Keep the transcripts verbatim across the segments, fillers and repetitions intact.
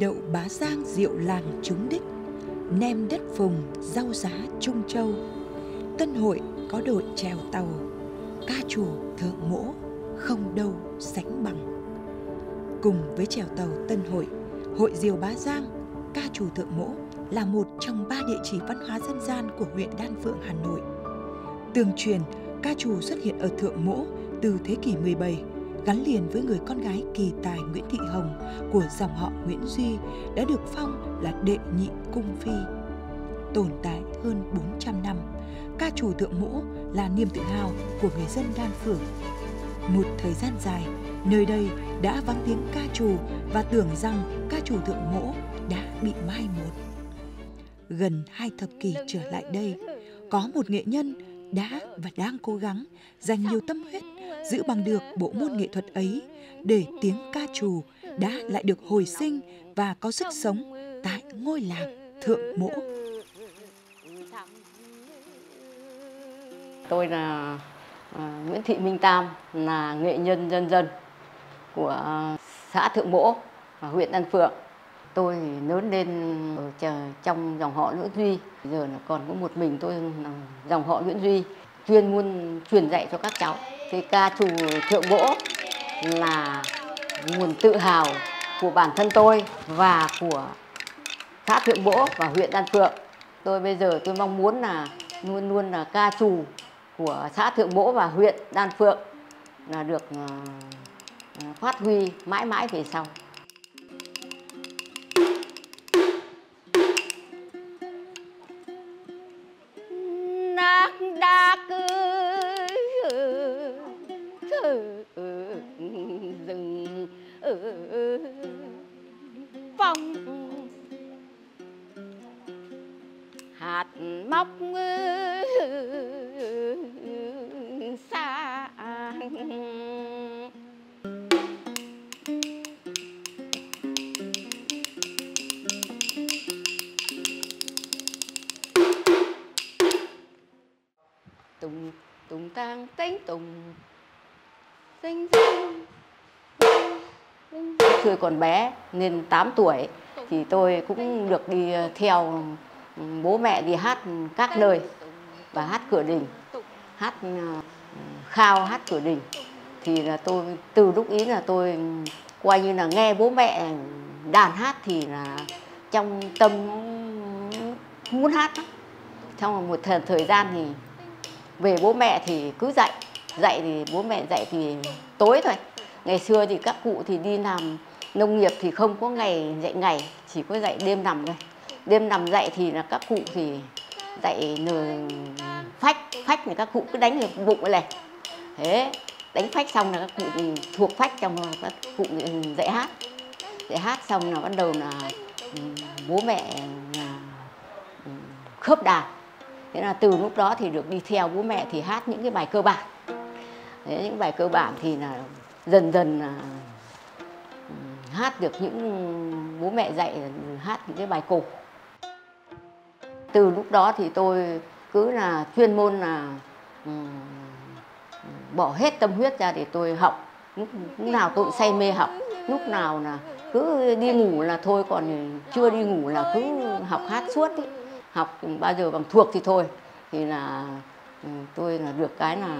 đậu Bá Giang rượu làng trúng đích, nem đất vùng rau giá Trung Châu, Tân Hội có đội chèo tàu, ca trù Thượng Mỗ không đâu sánh bằng. Cùng với chèo tàu Tân Hội, hội diều Bá Giang, ca trù Thượng Mỗ là một trong ba địa chỉ văn hóa dân gian của huyện Đan Phượng, Hà Nội. Tương truyền, ca trù xuất hiện ở Thượng Mỗ từ thế kỷ mười bảy, gắn liền với người con gái kỳ tài Nguyễn Thị Hồng của dòng họ Nguyễn Duy đã được phong là đệ nhị cung phi. Tồn tại hơn bốn trăm năm, ca trù Thượng Mỗ là niềm tự hào của người dân Đan Phượng. Một thời gian dài, nơi đây đã vắng tiếng ca trù và tưởng rằng ca trù Thượng Mỗ đã bị mai một. Gần hai thập kỷ trở lại đây, có một nghệ nhân đã và đang cố gắng dành nhiều tâm huyết giữ bằng được bộ môn nghệ thuật ấy để tiếng ca trù đã lại được hồi sinh và có sức sống tại ngôi làng Thượng Mỗ. Tôi là Nguyễn Thị Minh Tâm, là nghệ nhân dân dân của xã Thượng Mỗ, huyện Đan Phượng. Tôi lớn lên ở trong dòng họ Nguyễn Duy, giờ là còn có một mình tôi dòng họ Nguyễn Duy, chuyên môn truyền dạy cho các cháu. Cái ca trù Thượng Mỗ là nguồn tự hào của bản thân tôi và của xã Thượng Mỗ và huyện Đan Phượng. Tôi bây giờ tôi mong muốn là luôn luôn là ca trù của xã Thượng Mỗ và huyện Đan Phượng là được phát huy mãi mãi về sau. Đã cứ rừng phong hạt móc xa tùng tùng tang tính tùng sinh sinh. Khi còn bé nên tám tuổi thì tôi cũng được đi theo bố mẹ đi hát các nơi và hát cửa đình, hát khao, hát cửa đình thì là tôi từ lúc ý là tôi coi như là nghe bố mẹ đàn hát thì là trong tâm muốn hát. Trong một thời gian thì về bố mẹ thì cứ dạy, dạy thì bố mẹ dạy thì tối thôi. Ngày xưa thì các cụ thì đi làm nông nghiệp thì không có ngày dạy ngày, chỉ có dạy đêm nằm thôi. Đêm nằm dạy thì là các cụ thì dạy phách, phách thì các cụ cứ đánh vào bụng này. Thế, đánh phách xong là các cụ thuộc phách trong rồi các cụ dạy hát. Dạy hát xong là bắt đầu là bố mẹ khớp đàn. Thế là từ lúc đó thì được đi theo bố mẹ thì hát những cái bài cơ bản. Đấy, những bài cơ bản thì là dần dần là hát được những bố mẹ dạy hát những cái bài cổ. Từ lúc đó thì tôi cứ là chuyên môn là bỏ hết tâm huyết ra để tôi học. Lúc nào tôi say mê học, lúc nào là cứ đi ngủ là thôi, còn chưa đi ngủ là cứ học hát suốt ý. Học bao giờ bằng thuộc thì thôi, thì là tôi là được cái là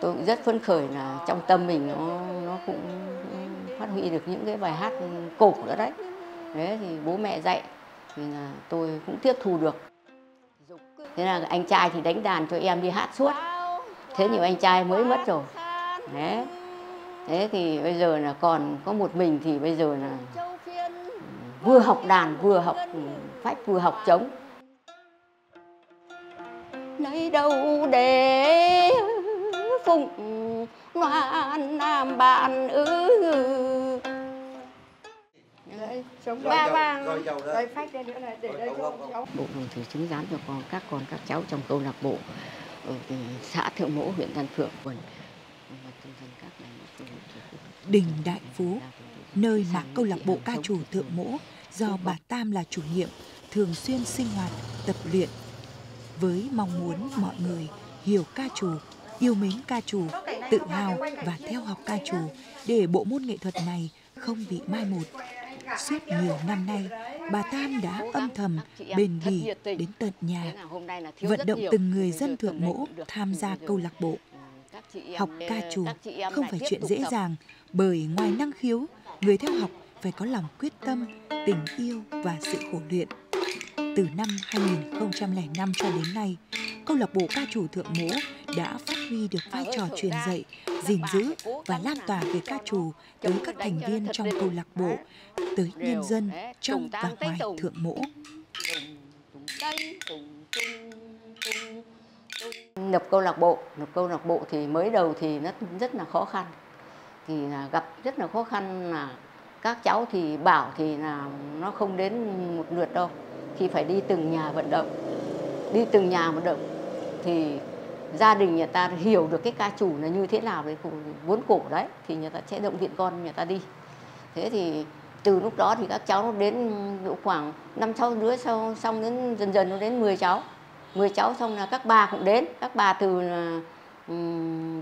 tôi cũng rất phấn khởi là trong tâm mình nó nó cũng phát huy được những cái bài hát cổ nữa đấy. Đấy thì bố mẹ dạy thì là tôi cũng tiếp thu được. Thế là anh trai thì đánh đàn cho em đi hát suốt, thế nhiều anh trai mới mất rồi. Đấy, thế thì bây giờ là còn có một mình thì bây giờ là vừa học đàn vừa học phách vừa học trống. Nơi đâu để phụng loan nam bạn ư ba ba rồi phách ra nữa này để đây cháu bộ đồng thì chứng giám cho con các con các cháu trong câu lạc bộ ở xã Thượng Mỗ, huyện Đan Phượng. Đình Đại Phú, nơi mà câu lạc bộ ca trù Thượng Mỗ do bà Tam là chủ nhiệm thường xuyên sinh hoạt tập luyện, với mong muốn mọi người hiểu ca trù, yêu mến ca trù, tự hào và theo học ca trù để bộ môn nghệ thuật này không bị mai một. Suốt nhiều năm nay, bà Tam đã âm thầm, bền bỉ đến tận nhà, vận động từng người dân Thượng Mỗ tham gia câu lạc bộ. Học ca trù không phải chuyện dễ dàng, bởi ngoài năng khiếu, người theo học phải có lòng quyết tâm, tình yêu và sự khổ luyện. Từ năm hai nghìn không trăm lẻ năm cho đến nay, câu lạc bộ ca trù Thượng Mỗ đã phát huy được vai trò truyền dạy, gìn giữ và lan tỏa về ca trù tới các thành viên trong câu lạc bộ, tới nhân dân trong và ngoài Thượng Mỗ. Nộp câu lạc bộ, nộp câu lạc bộ thì mới đầu thì nó rất là khó khăn, thì gặp rất là khó khăn là các cháu thì bảo thì là nó không đến một lượt đâu, thì phải đi từng nhà vận động, đi từng nhà vận động thì gia đình người ta hiểu được cái ca trù là như thế nào đấy, vốn cổ đấy, thì người ta sẽ động viện con người ta đi. Thế thì từ lúc đó thì các cháu nó đến độ khoảng năm sáu đứa sau, xong đến dần dần nó đến mười cháu, mười cháu xong là các bà cũng đến, các bà từ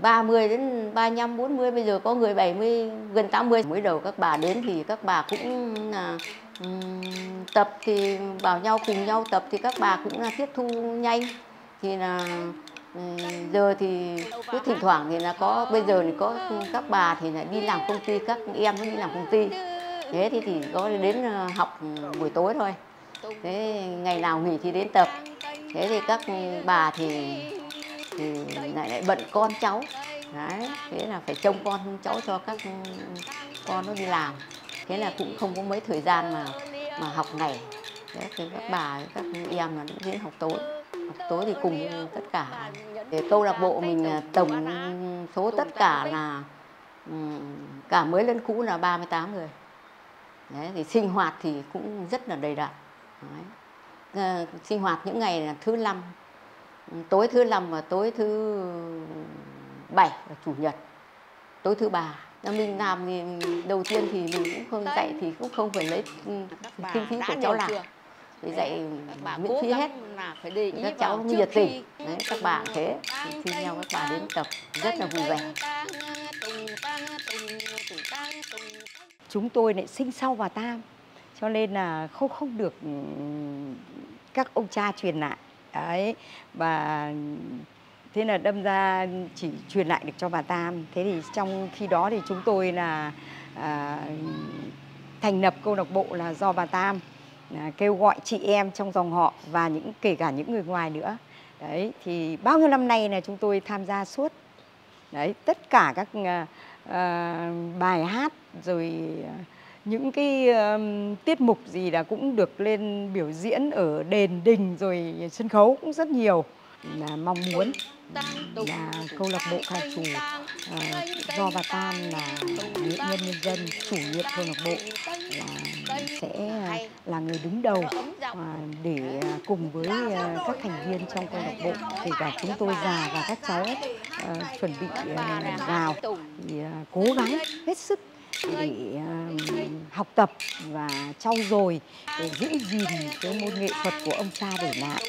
ba mươi đến ba mươi lăm, bốn mươi, bây giờ có người bảy mươi, gần tám mươi. Mới đầu các bà đến thì các bà cũng là tập, thì bảo nhau cùng nhau tập thì các bà cũng là tiếp thu nhanh, thì là giờ thì cứ thỉnh thoảng thì là có, bây giờ thì có các bà thì là đi làm công ty, các em cũng đi làm công ty, thế thì thì có đến học buổi tối thôi, thế ngày nào nghỉ thì đến tập. Thế thì các bà thì thì lại lại bận con cháu đấy, thế là phải trông con cháu cho các con nó đi làm, thế là cũng không có mấy thời gian mà mà học ngày. Thế thì các bà các em là đến học tối, học tối thì cùng tất cả. Để câu lạc bộ mình tổng số tất cả là cả mới lẫn cũ là ba mươi tám người. Đấy, thì sinh hoạt thì cũng rất là đầy đặn. À, sinh hoạt những ngày là thứ năm, tối thứ năm và tối thứ bảy và chủ nhật, tối thứ ba. Mình làm thì đầu tiên thì mình cũng không dạy thì cũng không phải lấy kinh phí của cháu làm, để dạy miễn phí hết. Các cháu nhiệt tình, đấy, các bạn thế, thì nhau các bạn đến tập rất là vui vẻ. Chúng tôi lại sinh sau bà Tam, cho nên là không không được các ông cha truyền lại đấy, và thế là đâm ra chỉ truyền lại được cho bà Tam. Thế thì trong khi đó thì chúng tôi là à, thành lập câu lạc bộ là do bà Tam à, kêu gọi chị em trong dòng họ và những kể cả những người ngoài nữa đấy, thì bao nhiêu năm nay là chúng tôi tham gia suốt đấy, tất cả các à, à, bài hát rồi những cái uh, tiết mục gì là cũng được lên biểu diễn ở đền đình rồi sân khấu cũng rất nhiều. Là mong muốn là câu lạc bộ ca trù uh, do bà Tam là nghệ nhân nhân dân, chủ nhiệm câu lạc bộ là sẽ là người đứng đầu uh, để cùng với uh, các thành viên trong câu lạc bộ, kể cả chúng tôi già và các cháu uh, chuẩn bị uh, vào thì uh, cố gắng hết sức để uh, học tập và trau dồi để giữ gìn cái môn nghệ thuật của ông cha để lại.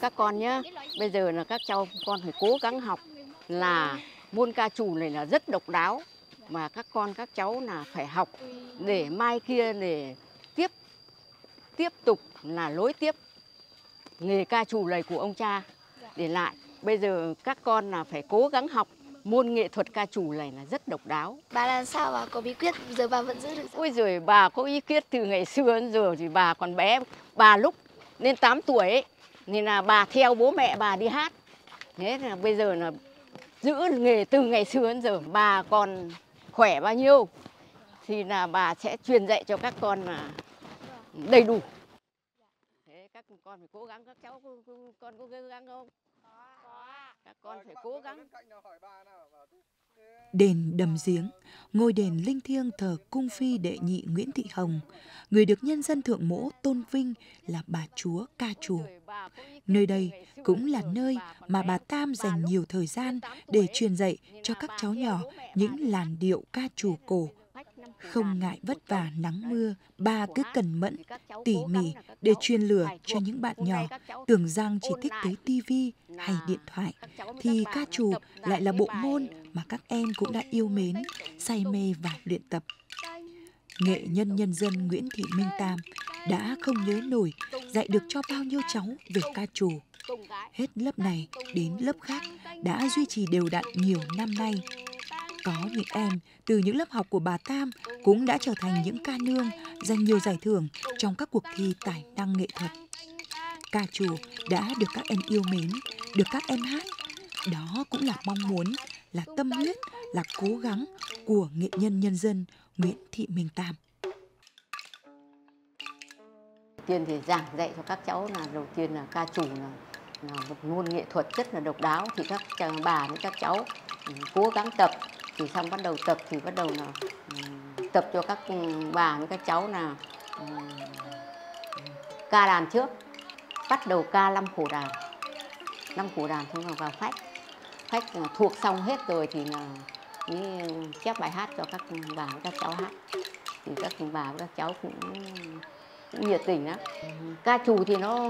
Các con nhá, bây giờ là các cháu con phải cố gắng học, là môn ca trù này là rất độc đáo mà các con các cháu là phải học để mai kia để tiếp tiếp tục là lối tiếp nghề ca trù này của ông cha để lại. Bây giờ các con là phải cố gắng học, môn nghệ thuật ca trù này là rất độc đáo. Bà làm sao bà có bí quyết giờ bà vẫn giữ được? Ôi giời, bà có bí quyết từ ngày xưa đến giờ, thì bà còn bé, bà lúc lên tám tuổi ấy, nên là bà theo bố mẹ bà đi hát. Thế là bây giờ là giữ nghề từ ngày xưa đến giờ, bà còn khỏe bao nhiêu thì là bà sẽ truyền dạy cho các con là đầy đủ. Thế các con phải cố gắng, các cháu con có cố gắng không? Các con phải cố gắng. Đền Đầm Giếng, ngôi đền linh thiêng thờ cung phi đệ nhị Nguyễn Thị Hồng, người được nhân dân Thượng Mỗ tôn vinh là bà chúa ca trù. Nơi đây cũng là nơi mà bà Tam dành nhiều thời gian để truyền dạy cho các cháu nhỏ những làn điệu ca trù cổ, không ngại vất vả nắng mưa, ba cứ cẩn mẫn, tỉ mỉ để truyền lửa cho những bạn nhỏ tưởng rằng chỉ thích tới tivi hay điện thoại, thì ca trù lại là bộ môn mà các em cũng đã yêu mến, say mê và luyện tập. Nghệ nhân nhân dân Nguyễn Thị Minh Tâm đã không nhớ nổi dạy được cho bao nhiêu cháu về ca trù. Hết lớp này đến lớp khác đã duy trì đều đặn nhiều năm nay. Có những em từ những lớp học của bà Tam cũng đã trở thành những ca nương giành nhiều giải thưởng trong các cuộc thi tài năng nghệ thuật. Ca trù đã được các em yêu mến, được các em hát. Đó cũng là mong muốn, là tâm huyết, là cố gắng của nghệ nhân nhân dân Nguyễn Thị Minh Tâm. Tiên thì giảng dạy cho các cháu là đầu tiên là ca trù là, là một môn nghệ thuật rất là độc đáo, thì các bà với các cháu cố gắng tập, thì xong bắt đầu tập thì bắt đầu là tập cho các bà với các cháu là um, ca đàn trước, bắt đầu ca năm khổ đàn, năm khổ đàn xong rồi vào phách, phách thuộc xong hết rồi thì là mới chép bài hát cho các bà với các cháu hát, thì các bà với các cháu cũng nhiệt tình lắm. Ca trù thì nó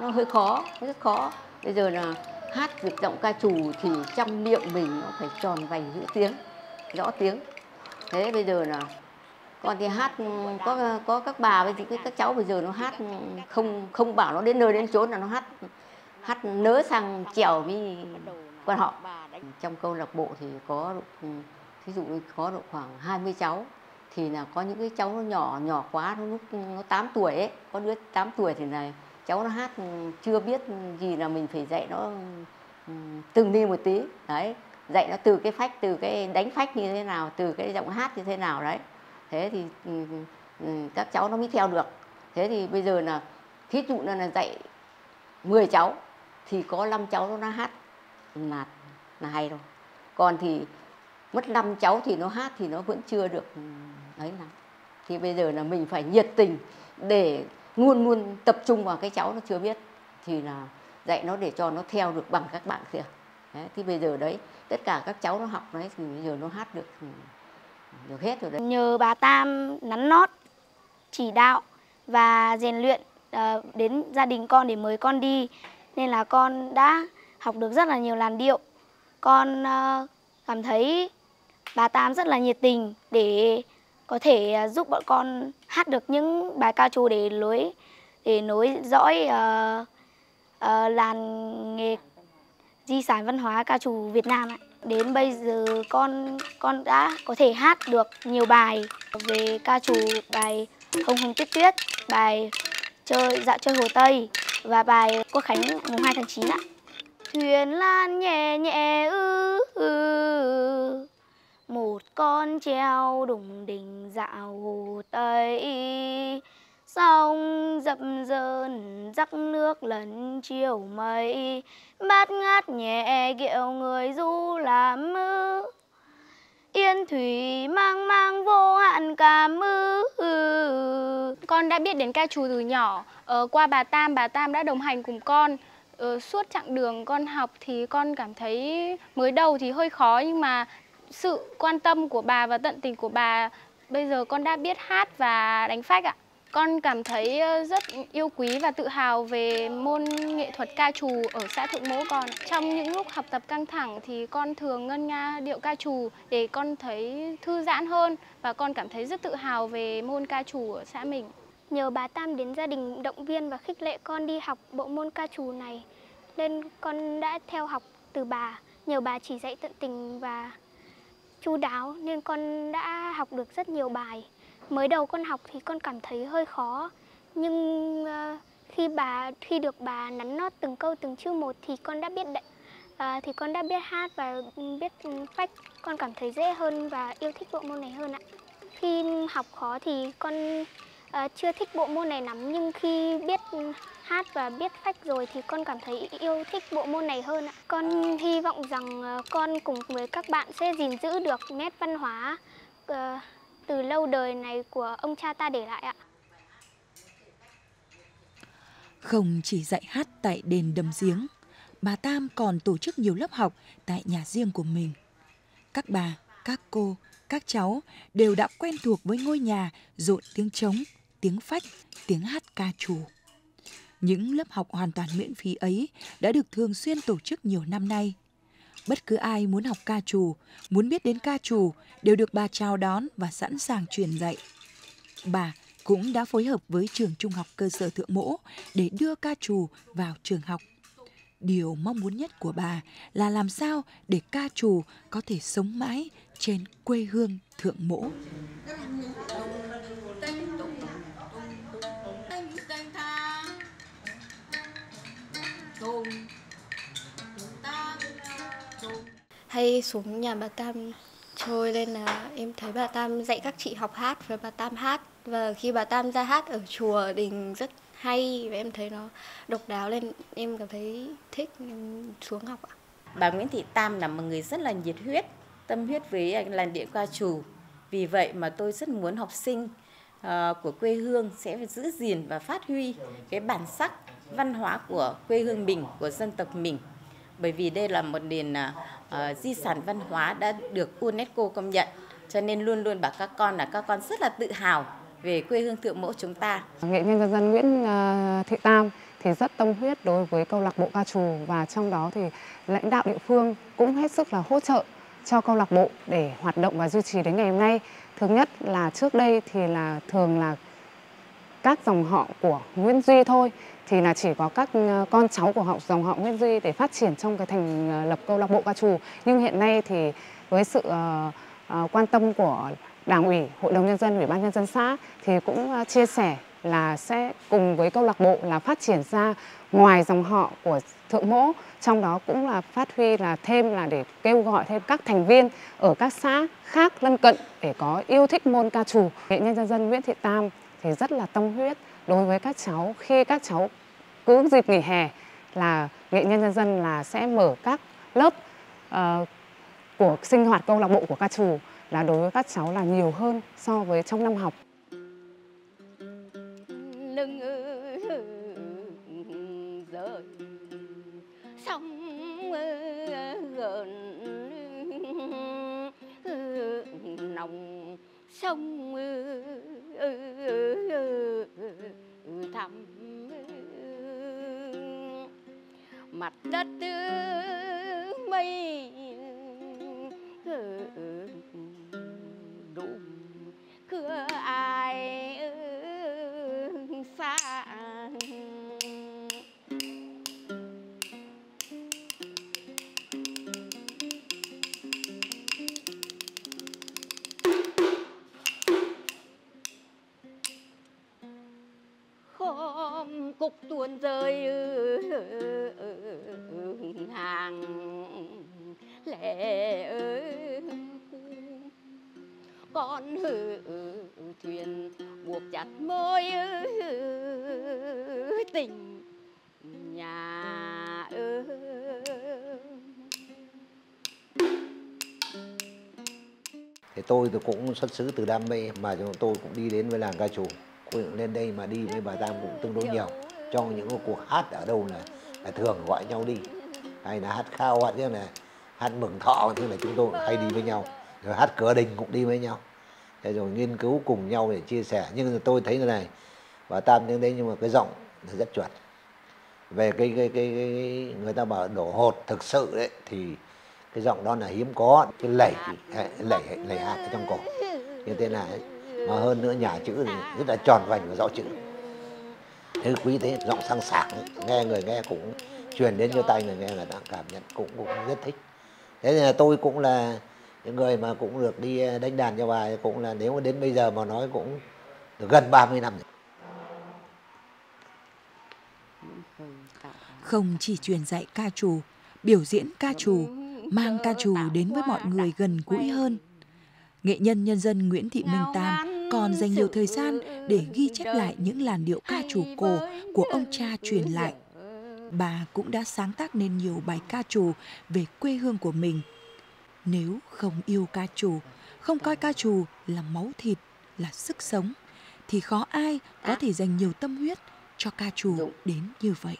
nó hơi khó, rất khó. Bây giờ là hát việc giọng ca trù thì trong miệng mình nó phải tròn vành giữ tiếng, rõ tiếng. Thế bây giờ là con thì hát có có các bà với các cháu bây giờ nó hát không không bảo nó đến nơi đến chốn là nó hát hát nớ sang trèo với quan họ. Trong câu lạc bộ thì có ví dụ có độ khoảng hai mươi cháu. Thì là có những cái cháu nó nhỏ nhỏ quá, nó lúc nó tám tuổi ấy, có đứa tám tuổi thì này cháu nó hát chưa biết gì là mình phải dạy nó từng đi một tí đấy, dạy nó từ cái phách, từ cái đánh phách như thế nào, từ cái giọng hát như thế nào đấy, thế thì các cháu nó mới theo được. Thế thì bây giờ là thí dụ là, là dạy mười cháu thì có năm cháu nó, nó hát là là hay rồi, còn thì mất năm cháu thì nó hát thì nó vẫn chưa được ấy lắm. Thì bây giờ là mình phải nhiệt tình để luôn luôn tập trung vào cái cháu nó chưa biết thì là dạy nó để cho nó theo được bằng các bạn kia. Đấy, thì bây giờ đấy tất cả các cháu nó học đấy thì bây giờ nó hát được được hết rồi đấy. Nhờ bà Tam nắn nót chỉ đạo và rèn luyện đến gia đình con để mời con đi, nên là con đã học được rất là nhiều làn điệu. Con cảm thấy bà Tam rất là nhiệt tình để có thể giúp bọn con hát được những bài ca trù để nối để nối dõi uh, uh, làn nghề di sản văn hóa ca trù Việt Nam ạ. Đến bây giờ con con đã có thể hát được nhiều bài về ca trù, bài Hồng Hồng Tuyết Tuyết, bài chơi dạo chơi Hồ Tây và bài Quốc Khánh mùng hai tháng chín ạ. Thuyền lan nhẹ nhẹ ư ư, một con treo đùng đỉnh dạo Hồ Tây, sông dập dờn rắc nước lấn chiều mây, bát ngát nhẹ kiệu người du làm ư, yên thủy mang mang vô hạn cảm ư. Con đã biết đến ca trù từ nhỏ, ờ, qua bà Tam, bà Tam đã đồng hành cùng con. Ờ, suốt chặng đường con học thì con cảm thấy mới đầu thì hơi khó, nhưng mà sự quan tâm của bà và tận tình của bà, bây giờ con đã biết hát và đánh phách ạ. Con cảm thấy rất yêu quý và tự hào về môn nghệ thuật ca trù ở xã Thượng Mỗ con. Trong những lúc học tập căng thẳng thì con thường ngân nga điệu ca trù để con thấy thư giãn hơn, và con cảm thấy rất tự hào về môn ca trù ở xã mình. Nhờ bà Tam đến gia đình động viên và khích lệ con đi học bộ môn ca trù này nên con đã theo học từ bà. Nhờ bà chỉ dạy tận tình và chu đáo nên con đã học được rất nhiều bài. Mới đầu con học thì con cảm thấy hơi khó, nhưng khi bà khi được bà nắn nót từng câu từng chữ một thì con đã biết đợi, thì con đã biết hát và biết phách. Con cảm thấy dễ hơn và yêu thích bộ môn này hơn ạ. Khi học khó thì con À, chưa thích bộ môn này lắm, nhưng khi biết hát và biết phách rồi thì con cảm thấy yêu thích bộ môn này hơn ạ. Con hy vọng rằng con cùng với các bạn sẽ gìn giữ được nét văn hóa uh, từ lâu đời này của ông cha ta để lại ạ. Không chỉ dạy hát tại đền Đầm Giếng, bà Tam còn tổ chức nhiều lớp học tại nhà riêng của mình. Các bà, các cô các cháu đều đã quen thuộc với ngôi nhà rộn tiếng trống, tiếng phách, tiếng hát ca trù. Những lớp học hoàn toàn miễn phí ấy đã được thường xuyên tổ chức nhiều năm nay. Bất cứ ai muốn học ca trù, muốn biết đến ca trù đều được bà chào đón và sẵn sàng truyền dạy. Bà cũng đã phối hợp với trường trung học cơ sở Thượng Mỗ để đưa ca trù vào trường học. Điều mong muốn nhất của bà là làm sao để ca trù có thể sống mãi trên quê hương Thượng Mỗ. Hay xuống nhà bà Tam chơi nên là em thấy bà Tam dạy các chị học hát và bà Tam hát. Và khi bà Tam ra hát ở chùa đình rất hay và em thấy nó độc đáo nên em cảm thấy thích xuống học ạ. Bà Nguyễn Thị Tam là một người rất là nhiệt huyết, tâm huyết với làn điệu ca trù. Vì vậy mà tôi rất muốn học sinh của quê hương sẽ giữ gìn và phát huy cái bản sắc văn hóa của quê hương mình, của dân tộc mình. Bởi vì đây là một nền uh, di sản văn hóa đã được UNESCO công nhận, cho nên luôn luôn bảo các con là các con rất là tự hào về quê hương Thượng Mỗ chúng ta. Nghệ nhân dân dân Nguyễn Thị Tam thì rất tâm huyết đối với câu lạc bộ ca trù, và trong đó thì lãnh đạo địa phương cũng hết sức là hỗ trợ cho câu lạc bộ để hoạt động và duy trì đến ngày hôm nay. Thứ nhất là trước đây thì là thường là các dòng họ của Nguyễn Duy thôi, thì là chỉ có các con cháu của họ dòng họ Nguyễn Duy để phát triển trong cái thành lập câu lạc bộ ca trù. Nhưng hiện nay thì với sự uh, quan tâm của Đảng ủy, Hội đồng Nhân dân, Ủy ban Nhân dân xã thì cũng chia sẻ là sẽ cùng với câu lạc bộ là phát triển ra ngoài dòng họ của Thượng Mỗ, trong đó cũng là phát huy là thêm là để kêu gọi thêm các thành viên ở các xã khác lân cận để có yêu thích môn ca trù. Nghệ nhân dân dân Nguyễn Thị Tam thì rất là tâm huyết đối với các cháu, khi các cháu cứ dịp nghỉ hè là nghệ nhân dân dân là sẽ mở các lớp uh, của sinh hoạt câu lạc bộ của ca trù là đối với các cháu là nhiều hơn so với trong năm học. Nồng sông thắm mặt đất mây đụng cửa ai xa cục tuôn rơi hàng lẻ con thuyền buộc chặt môi tình nhà ơi. Thì tôi thì cũng xuất xứ từ đam mê mà tôi cũng đi đến với làng ca trù. Lên đây mà đi với bà Tam cũng tương đối nhiều, trong những cuộc hát ở đâu là, là thường gọi nhau đi, hay là hát khao hoặc thế này, hát mừng thọ thế là chúng tôi cũng hay đi với nhau, rồi hát cửa đình cũng đi với nhau, thế rồi nghiên cứu cùng nhau để chia sẻ. Nhưng tôi thấy thế này, bà Tam đến đấy nhưng mà cái giọng là rất chuẩn. Về cái cái, cái cái người ta bảo đổ hột thực sự đấy thì cái giọng đó là hiếm có, cái lẩy lẩy lẩy hạt ở trong cổ như thế này. Mà hơn nữa nhà chữ thì rất là tròn vành và rõ chữ. Thế quý thế, giọng sang sảng, nghe người nghe cũng truyền đến cho tay người nghe là đã cảm nhận cũng cũng rất thích. Thế nên là tôi cũng là những người mà cũng được đi đánh đàn cho bà, cũng là nếu mà đến bây giờ mà nói cũng được gần ba mươi năm rồi. Không chỉ truyền dạy ca trù, biểu diễn ca trù, mang ca trù đến với mọi người gần gũi hơn, nghệ nhân nhân dân Nguyễn Thị Minh Tam còn dành nhiều thời gian để ghi chép lại những làn điệu ca trù cổ của ông cha truyền lại. Bà cũng đã sáng tác nên nhiều bài ca trù về quê hương của mình. Nếu không yêu ca trù, không coi ca trù là máu thịt, là sức sống, thì khó ai có thể dành nhiều tâm huyết cho ca trù đến như vậy.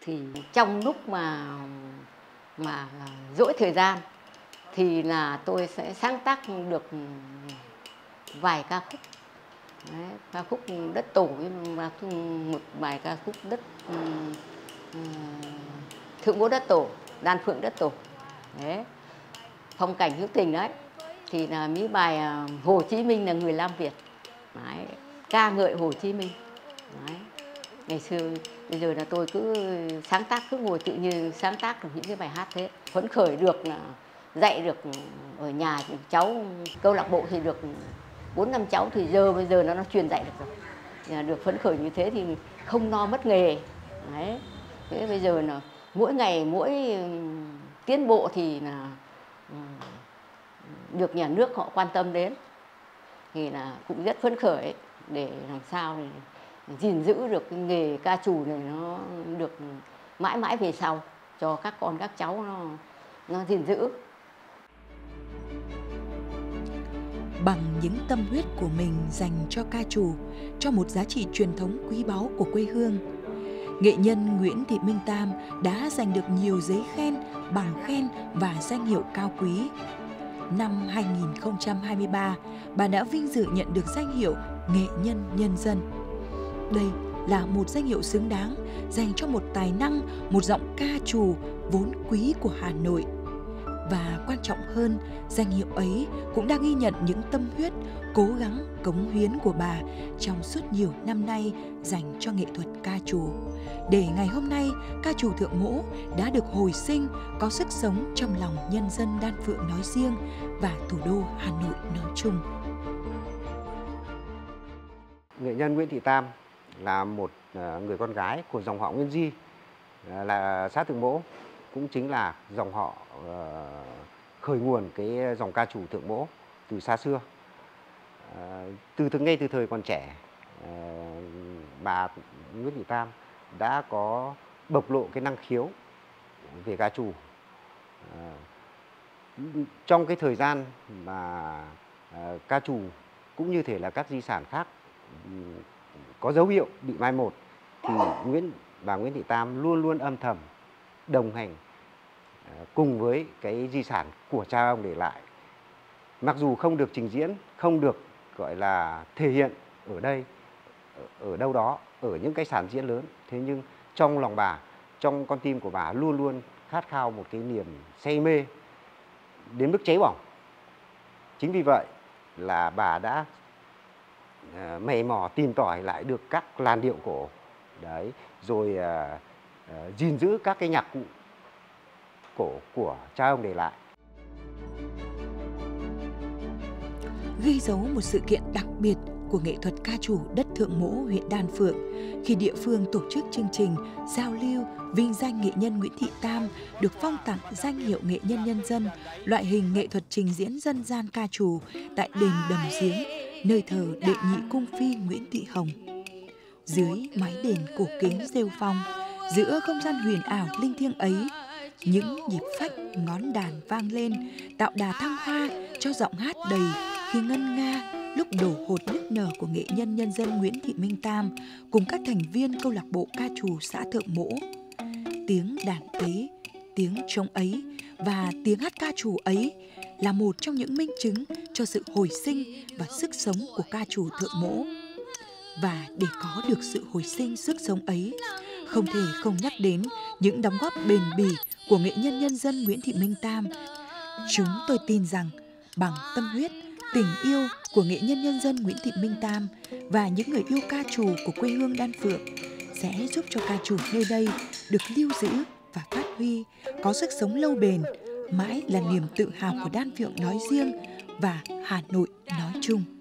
Thì trong lúc mà mà rỗi thời gian thì là tôi sẽ sáng tác được vài ca khúc. Đấy, ca khúc Đất Tổ và một vài ca khúc đất uh, Thượng Mỗ Đất Tổ, Đan Phượng Đất Tổ. Đấy. Phong cảnh hữu tình đấy. Thì là mấy bài uh, Hồ Chí Minh là người Nam Việt. Đấy. Ca ngợi Hồ Chí Minh. Đấy. Ngày xưa bây giờ là tôi cứ sáng tác, cứ ngồi tự nhiên sáng tác được những cái bài hát thế. Phấn khởi được là dạy được ở nhà cháu, câu lạc bộ thì được bốn năm cháu, thì giờ bây giờ nó, nó truyền dạy được rồi. Được phấn khởi như thế thì không no mất nghề. Đấy. Thế bây giờ là mỗi ngày mỗi tiến bộ thì là được nhà nước họ quan tâm đến, thì là cũng rất phấn khởi để làm sao để gìn giữ được cái nghề ca trù này nó được mãi mãi về sau cho các con các cháu nó nó gìn giữ. Bằng những tâm huyết của mình dành cho ca trù, cho một giá trị truyền thống quý báu của quê hương, nghệ nhân Nguyễn Thị Minh Tâm đã giành được nhiều giấy khen, bằng khen và danh hiệu cao quý. Năm hai nghìn không trăm hai mươi ba, bà đã vinh dự nhận được danh hiệu nghệ nhân nhân dân. Đây là một danh hiệu xứng đáng dành cho một tài năng, một giọng ca trù vốn quý của Hà Nội. Và quan trọng hơn, danh hiệu ấy cũng đã ghi nhận những tâm huyết, cố gắng, cống hiến của bà trong suốt nhiều năm nay dành cho nghệ thuật ca trù. Để ngày hôm nay, ca trù Thượng Mỗ đã được hồi sinh, có sức sống trong lòng nhân dân Đan Phượng nói riêng và thủ đô Hà Nội nói chung. Nghệ nhân Nguyễn Thị Tâm là một người con gái của dòng họ Nguyễn Duy, là xã Thượng Mỗ, cũng chính là dòng họ khởi nguồn cái dòng ca trù Thượng Mỗ từ xa xưa. Từ từ ngay từ thời còn trẻ, bà Nguyễn Thị Tâm đã có bộc lộ cái năng khiếu về ca trù. Trong cái thời gian mà ca trù cũng như thể là các di sản khác có dấu hiệu bị mai một, thì Nguyễn bà Nguyễn Thị Tâm luôn luôn âm thầm đồng hành cùng với cái di sản của cha ông để lại. Mặc dù không được trình diễn, không được gọi là thể hiện ở đây, ở đâu đó, ở những cái sản diễn lớn, thế nhưng trong lòng bà, trong con tim của bà luôn luôn khát khao một cái niềm say mê đến mức cháy bỏng. Chính vì vậy là bà đã mày mò tìm tòi lại được các làn điệu cổ đấy, rồi à, à, gìn giữ các cái nhạc cụ cổ của cha ông để lại. Ghi dấu một sự kiện đặc biệt của nghệ thuật ca trù đất Thượng Mỗ, huyện Đan Phượng, khi địa phương tổ chức chương trình giao lưu vinh danh nghệ nhân Nguyễn Thị Tâm được phong tặng danh hiệu nghệ nhân nhân dân, loại hình nghệ thuật trình diễn dân gian ca trù tại đền Đầm Giếng, nơi thờ đệ nhị cung phi Nguyễn Thị Hồng. Dưới mái đền cổ kính rêu phong, giữa không gian huyền ảo linh thiêng ấy, những nhịp phách ngón đàn vang lên tạo đà thăng hoa cho giọng hát đầy khi ngân nga lúc đổ hột nức nở của nghệ nhân nhân dân Nguyễn Thị Minh Tâm cùng các thành viên câu lạc bộ ca trù xã Thượng Mỗ. Tiếng đàn ấy, tiếng trống ấy và tiếng hát ca trù ấy là một trong những minh chứng cho sự hồi sinh và sức sống của ca trù Thượng Mỗ. Và để có được sự hồi sinh sức sống ấy, không thể không nhắc đến những đóng góp bền bỉ của nghệ nhân nhân dân Nguyễn Thị Minh Tâm. Chúng tôi tin rằng bằng tâm huyết, tình yêu của nghệ nhân nhân dân Nguyễn Thị Minh Tâm và những người yêu ca trù của quê hương Đan Phượng sẽ giúp cho ca trù nơi đây được lưu giữ và phát huy, có sức sống lâu bền, mãi là niềm tự hào của Đan Phượng nói riêng và Hà Nội nói chung.